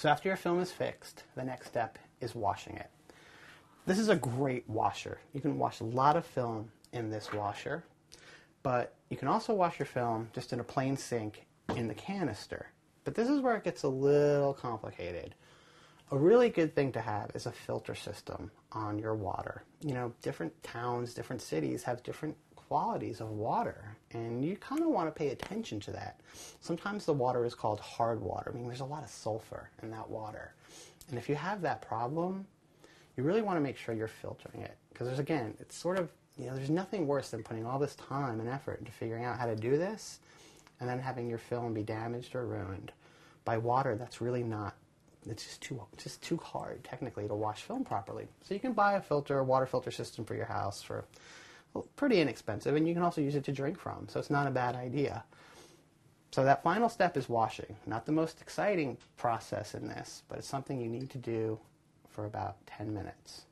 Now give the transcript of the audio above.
So after your film is fixed, the next step is washing it. This is a great washer. You can wash a lot of film in this washer, but you can also wash your film just in a plain sink in the canister. But this is where it gets a little complicated. A really good thing to have is a filter system on your water. You know, different towns, different cities have different qualities of water, and you kind of want to pay attention to that. Sometimes the water is called hard water, meaning there's a lot of sulfur in that water. And if you have that problem, you really want to make sure you're filtering it, because there's, again, it's sort of, you know, there's nothing worse than putting all this time and effort into figuring out how to do this and then having your film be damaged or ruined by water that's really not, it's just too hard technically to wash film properly. So you can buy a filter, a water filter system for your house for, well, pretty inexpensive, and you can also use it to drink from, so it's not a bad idea. So that final step is washing. Not the most exciting process in this, but it's something you need to do for about 10 minutes.